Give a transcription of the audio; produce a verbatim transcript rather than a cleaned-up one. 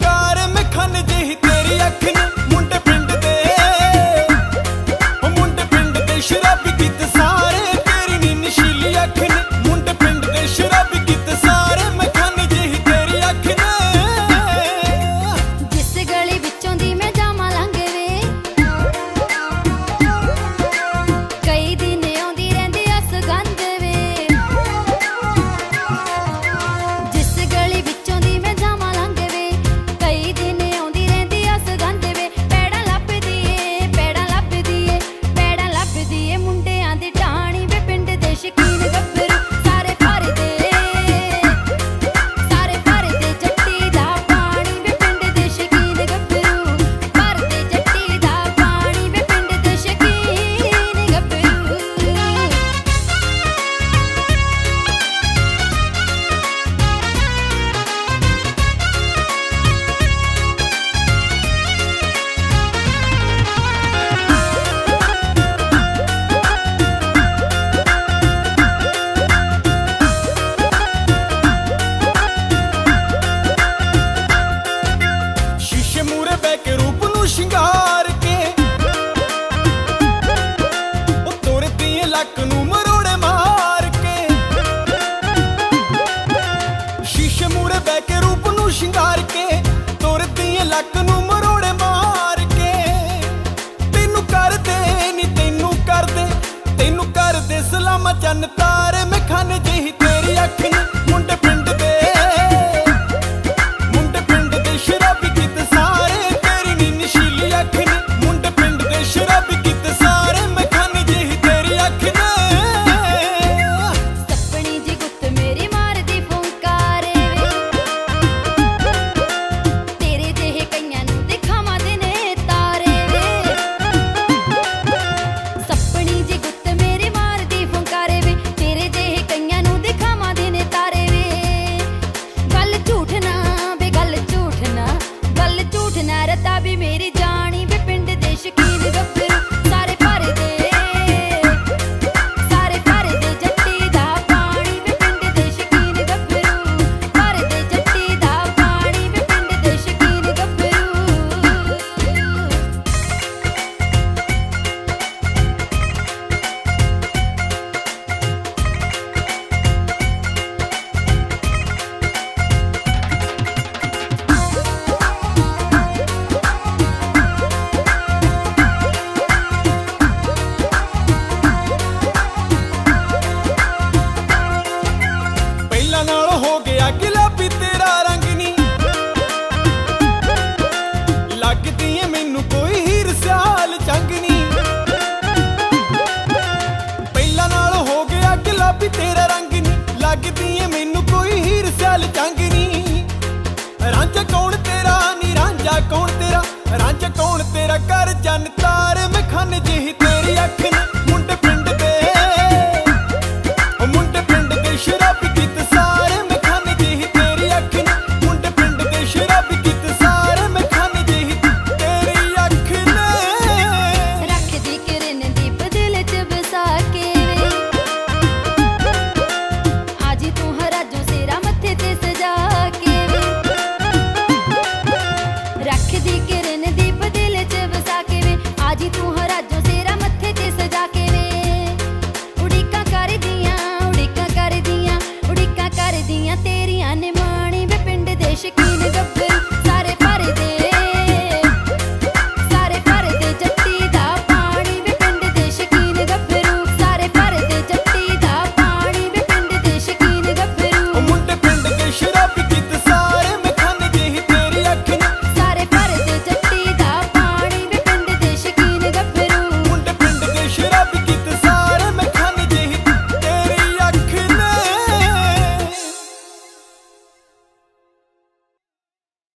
car में खन जेही तेरी अख न